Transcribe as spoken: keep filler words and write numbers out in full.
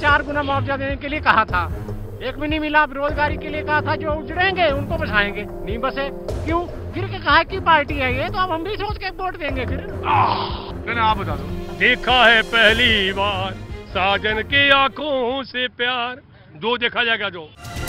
चार गुना मुआवजा देने के लिए कहा था, एक भी नहीं मिला। बेरोजगारी के लिए कहा था जो उजड़ेंगे उनको बसाएंगे, नहीं बसे। क्यों? फिर कहा कि पार्टी है ये, तो अब हम भी सोच के वोट देंगे। फिर ना आप बता दो, देखा है पहली बार साजन की आंखों से प्यार, जो देखा जाएगा जो